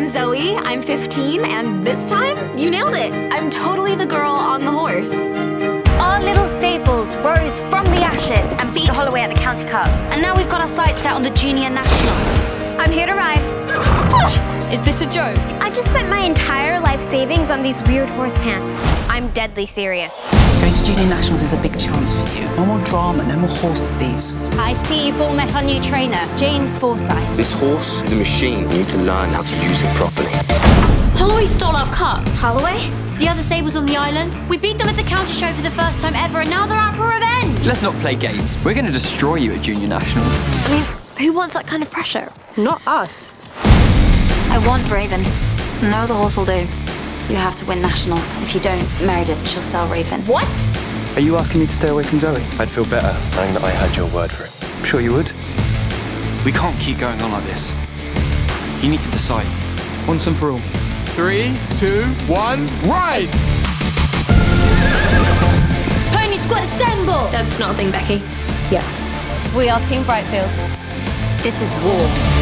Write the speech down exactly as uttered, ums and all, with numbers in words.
I'm Zoe, I'm fifteen, and this time, you nailed it. I'm totally the girl on the horse. Our little Stables rose from the ashes and beat Holloway at the County Cup. And now we've got our sights set on the Junior Nationals. I'm here to ride. Is this a joke? I just spent my entire life savings on these weird horse pants. I'm deadly serious. Going to Junior Nationals is a big chance for you. No more drama, no more horse thieves. I see you've all met our new trainer, James Forsythe. This horse is a machine. You need to learn how to use it properly. Holloway stole our cup. Holloway? The other stables on the island. We beat them at the county show for the first time ever, and now they're out for revenge. Let's not play games. We're going to destroy you at Junior Nationals. I mean, who wants that kind of pressure? Not us. I want Raven. No, the horse will do. You have to win Nationals. If you don't, Meredith, she'll sell Raven. What? Are you asking me to stay away from Zoe? I'd feel better knowing that I had your word for it. I'm sure you would. We can't keep going on like this. You need to decide, once and for all. Three, two, one, ride! Pony squad assemble! That's not a thing, Becky. Yet. We are Team Brightfield. This is war.